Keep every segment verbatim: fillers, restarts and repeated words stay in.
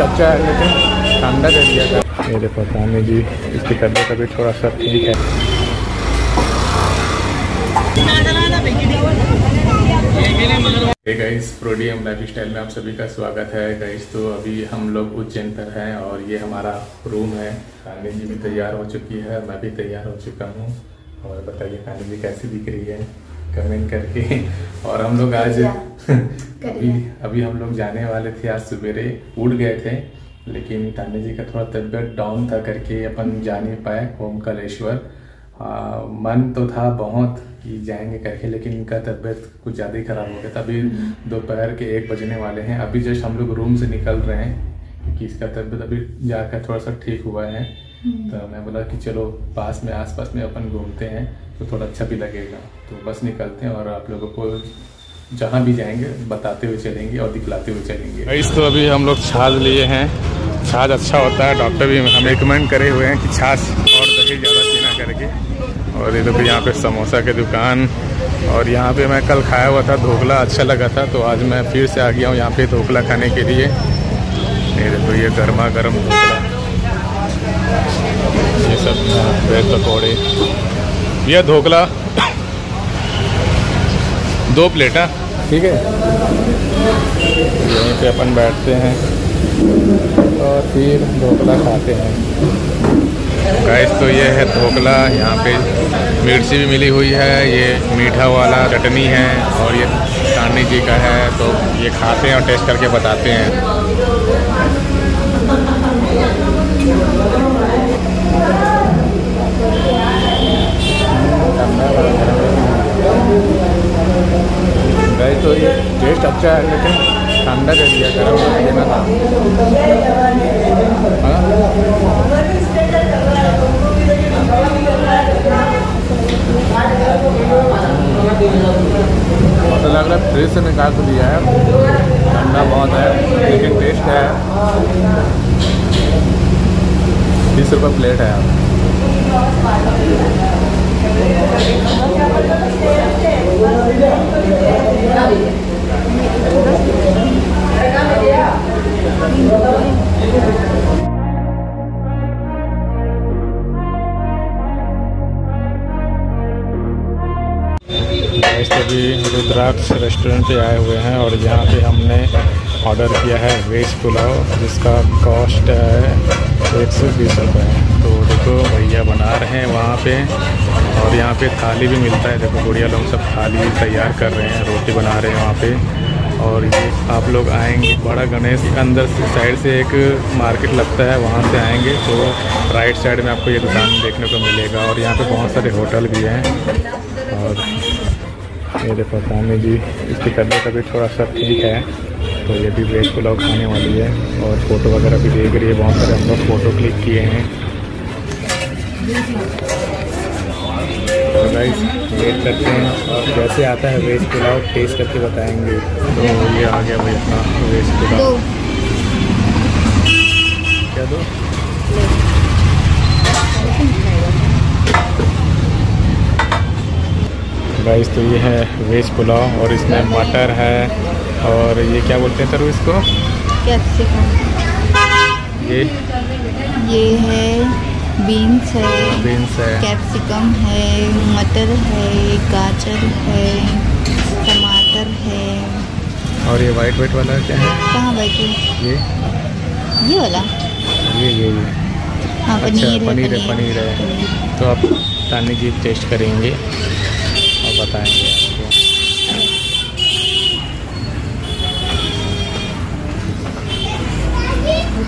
Test अच्छा है लेकिन ठंडा दे दिया था। मेरे पता जी इसकी तबीयत अभी थोड़ा सा ठीक है। हे गाइस, प्रोडियम लाइफ स्टाइल में आप सभी का स्वागत है। गाइस तो अभी हम लोग उज्जैन पर हैं और ये हमारा रूम है। खाने जी भी तैयार हो चुकी है, मैं भी तैयार हो चुका हूँ। और बताइए खाने जी कैसी दिख रही है कमेंट करके। और हम लोग आज अभी अभी हम लोग जाने वाले थे, आज सवेरे उड़ गए थे लेकिन ताने जी का थोड़ा तबीयत डाउन था करके अपन जा नहीं पाए ओमकालेश्वर। मन तो था बहुत कि जाएंगे करके लेकिन इनका तबीयत कुछ ज़्यादा ही ख़राब हो गया था। अभी दोपहर के एक बजने वाले हैं, अभी जस्ट हम लोग रूम से निकल रहे हैं क्योंकि इसका तबीयत अभी जाकर थोड़ा सा ठीक हुआ है। तो मैं बोला कि चलो पास में आसपास में अपन घूमते हैं तो थोड़ा अच्छा भी लगेगा। तो बस निकलते हैं और आप लोगों को जहाँ भी जाएंगे बताते हुए चलेंगे और दिखलाते हुए चलेंगे। इस तो अभी हम लोग छाछ लिए हैं, छाछ अच्छा होता है, डॉक्टर भी हम रिकमेंड करे हुए हैं कि छाछ और दही ज़्यादा पीना करके। और ये देखो यहाँ पर समोसा की दुकान, और यहाँ पर मैं कल खाया हुआ था ढोकला, अच्छा लगा था तो आज मैं फिर से आ गया हूँ यहाँ पर ढोकला खाने के लिए। ये देखो ये गर्मा गर्म ढोकला, ये सब ब्रेड पकौड़े, ये ढोकला दो प्लेट है ठीक है। यहीं पे अपन बैठते हैं और फिर ढोकला खाते हैं। गाइस तो ये है ढोकला, यहाँ पे मिर्ची भी मिली हुई है, ये मीठा वाला चटनी है और ये तानी जी का है। तो ये खाते हैं और टेस्ट करके बताते हैं। गाइस तो ये टेस्ट अच्छा है लेकिन ठंडा दे दिया, गर्म देना था। पता लग रहा है फ्रिज से निकाल तो दिया है, ठंडा बहुत है लेकिन टेस्ट है। बीस रुपये प्लेट है आप। रुद्राक्ष रेस्टोरेंट पे आए हुए हैं और यहाँ पे हमने ऑर्डर किया है वेज पुलाव, जिसका कॉस्ट है एक सौ बीस रुपये। तो देखो भैया बना रहे हैं वहाँ पे, और यहाँ पे थाली भी मिलता है। देखो गुड़िया लोग सब थाली तैयार कर रहे हैं, रोटी बना रहे हैं वहाँ पे। और ये आप लोग आएंगे बड़ा गणेश अंदर से साइड से एक मार्केट लगता है, वहाँ से आएंगे तो राइट साइड में आपको ये दुकान देखने को मिलेगा। और यहाँ पे बहुत सारे होटल भी हैं। और मेरे पता नहीं जी इसकी तबीयत अभी थोड़ा सा ठीक है तो ये भी वेज पुलाव खाने वाली है। और फ़ोटो वगैरह भी देख रही है, बहुत सारे हम लोग फ़ोटो क्लिक किए हैं। तो गाइस वेट करते हैं और जैसे आता है वेज पुलाव टेस्ट करके बताएंगे। तो ये आ गया भाई अपना वेज पुलाव, क्या दो गाइस। तो ये है वेज पुलाव और इसमें मटर है और ये क्या बोलते हैं तरु इसको, कैप्सिकम। ये ये है बीन्स है, बीन्स है, कैप्सिकम है, मटर है, गाजर है, टमाटर है। और ये वाइट वाइट वाला क्या है? कहाँ वाइट? ये ये वाला, ये ये ये हाँ, पनीर। अच्छा, है, पनीर है, पनीर है, पनीर है। तो आप तानी जी टेस्ट करेंगे और बताएंगे आपको।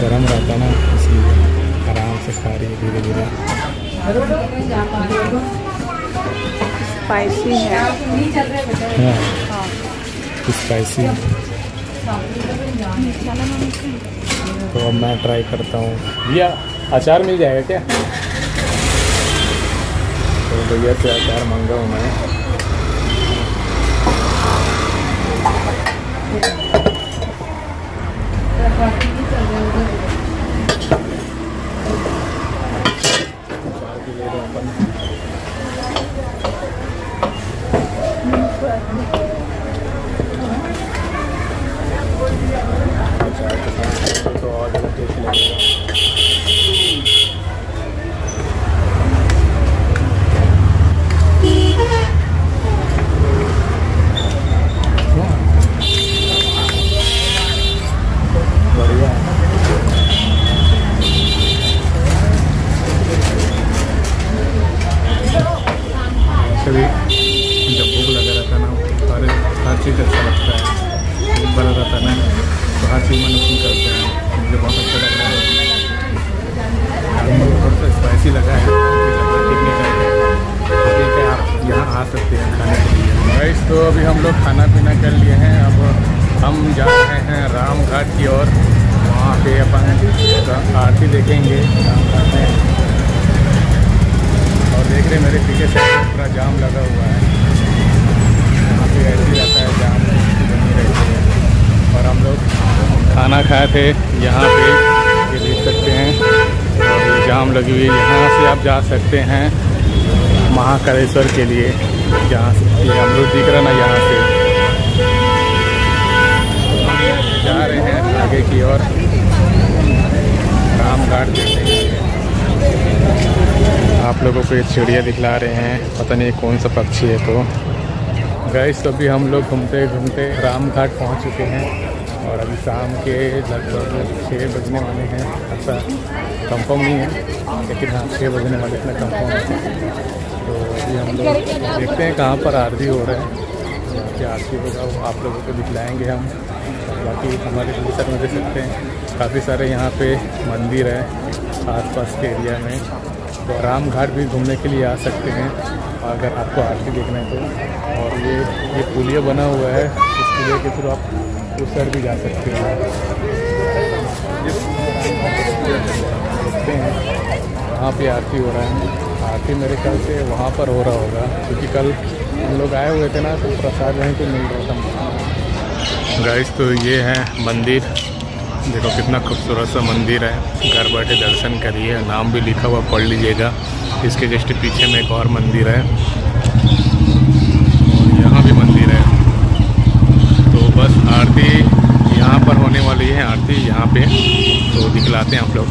गरम रहता है ना इसलिए आराम से खा रही है धीरे धीरे। स्पाइसी है, स्पाइसी है। तो अब मैं ट्राई करता हूँ। भैया अचार मिल जाएगा क्या? तो भैया से अचार मांगा हूँ मैंने। बाहर से मैं नोटिंग करते हैं, मुझे बहुत अच्छा लग रहा है। थोड़ा सा स्पाइसी लगा है, ठीक है, आप यहाँ आ सकते हैं खाने के लिए। गाइस तो अभी हम लोग खाना पीना कर लिए हैं, अब हम जा रहे हैं रामघाट की ओर। वहाँ पे अपन आरती देखेंगे रामघाट में। और देख रहे मेरे पीछे से पूरा जाम लगा हुआ है, यहाँ पे ऐसे रहता है जाम बनी रहती है। और हम लोग खाना खाए थे यहाँ पे, ये देख सकते हैं, और ये जाम लगी हुई है। यहाँ से आप जा सकते हैं महाकालेश्वर के लिए, जहाँ से ये हम लोग दिख रहा ना, यहाँ से जा रहे हैं आगे की ओर रामघाट देखने के लिए। आप लोगों को ये चिड़िया दिखला रहे हैं, पता नहीं कौन सा पक्षी है। तो गाइस अभी हम लोग घूमते घूमते रामघाट पहुंच चुके हैं, और अभी शाम के लगभग छः बजने वाले हैं। ऐसा कंफर्म नहीं है, लेकिन हाँ छः बजने वाले इतना कंफर्म है। तो अभी हम लोग देखते हैं कहाँ पर आरती हो रहा है, क्या आरती होगा वो आप लोगों को दिखलाएंगे हम। बाकी हमारे भीतर में देख सकते हैं काफ़ी सारे यहाँ पे मंदिर है आसपास के एरिया में, तो रामघाट भी घूमने के लिए आ सकते हैं अगर आपको आरती देखना है तो। और ये ये पुलिया बना हुआ है, इस पुलिया के थ्रू आप उस साइड भी जा सकते हैं। देखते हैं वहाँ पे आरती हो रहा है। आरती मेरे ख्याल से वहाँ पर हो रहा होगा, क्योंकि कल हम लोग आए हुए थे ना, तो प्रसाद वहीं पे मिल रहा था। गाइस तो ये है मंदिर, देखो कितना खूबसूरत सा मंदिर है। घर बैठे दर्शन करिए, नाम भी लिखा हुआ पढ़ लीजिएगा। इसके जस्ट पीछे में एक और मंदिर है, और यहाँ भी मंदिर है। तो बस आरती यहाँ पर होने वाली है, आरती यहाँ पे, तो दिखलाते हैं आप लोग।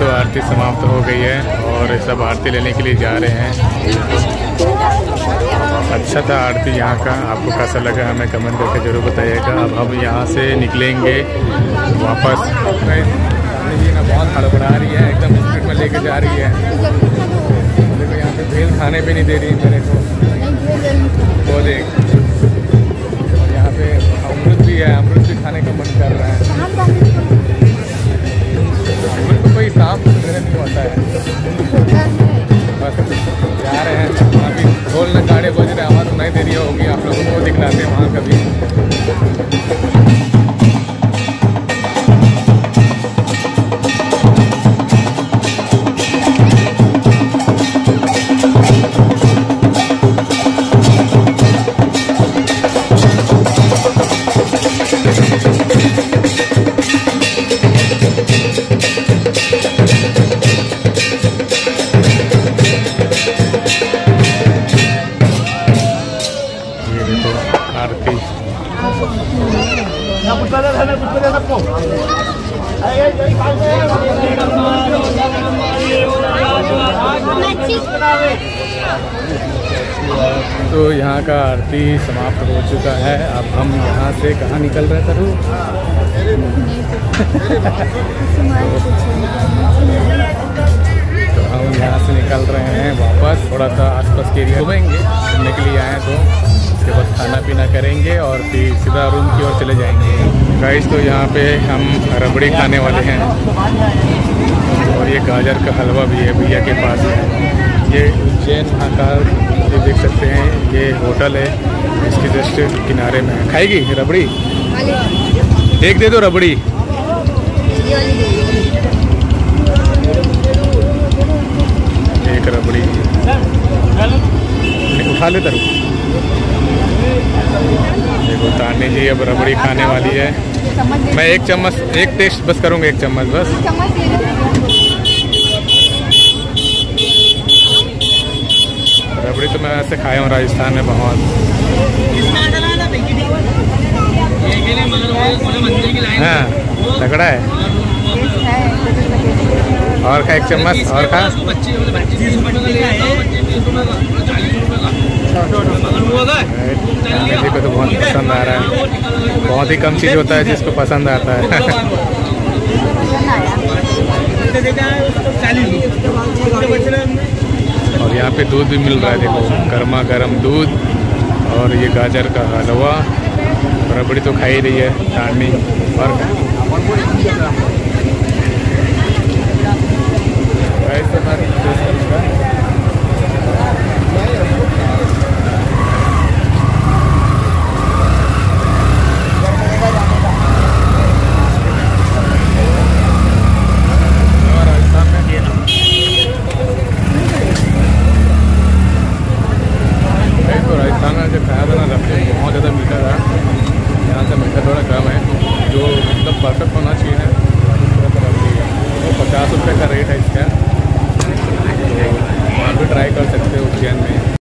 तो आरती समाप्त हो गई है, और सब आरती लेने के लिए जा रहे हैं। अच्छा था आरती यहाँ का, आपको कैसा लगा हमें कमेंट करके ज़रूर बताइएगा। अब हम यहाँ से निकलेंगे वापस। ये ना बहुत हड़बड़ा रही है, एकदम स्पीड में लेके जा रही है। देखो यहाँ पे भेल खाने भी नहीं दे रही मेरे को, वो देख। और यहाँ पे अमृत भी है, अमृत भी खाने का मन कर रहा है। तो कोई साफ सुथरे नहीं होता है, बस जा रहे हैं। वहाँ भी ढोल नगाड़े बज रहे, आवाज़ सुनाई दे रही होगी आप लोगों को, दिखलाते हैं वहाँ कभी। तो यहाँ का आरती समाप्त हो चुका है। अब हम यहाँ से कहाँ निकल रहे थे? तो हम यहाँ से निकल रहे हैं वापस, थोड़ा सा आसपास के एरिया घूमेंगे, घूमने के लिए आए हैं। तो उसके बाद खाना पीना करेंगे और फिर सीधा रूम की ओर चले जाएंगे। गाइस तो यहाँ पे हम रबड़ी खाने वाले हैं, और ये गाजर का हलवा भी है भैया के पास है। ये उज्जैन आकार ये देख सकते हैं, ये होटल है, इसके जस्ट किनारे में। खाएगी रबड़ी? एक दे दो रबड़ी। एक रबड़ी उठा ले तरु। देखो तानी जी अब रबड़ी खाने वाली है। मैं एक चम्मच, एक टेस्ट बस करूँगा, एक चम्मच बस। तो मैं ऐसे खाया हूँ राजस्थान में बहुत। हाँ तगड़ा है। और का एक चम्मच और का मेरे को तो बहुत पसंद आ रहा है। बहुत ही कम चीज़ होता है जिसको पसंद आता है। और यहाँ पे दूध भी मिल रहा है, देखो गर्मा गर्म दूध। और ये गाजर का हलवा, रबड़ी तो खा ही रही है, चाटनी और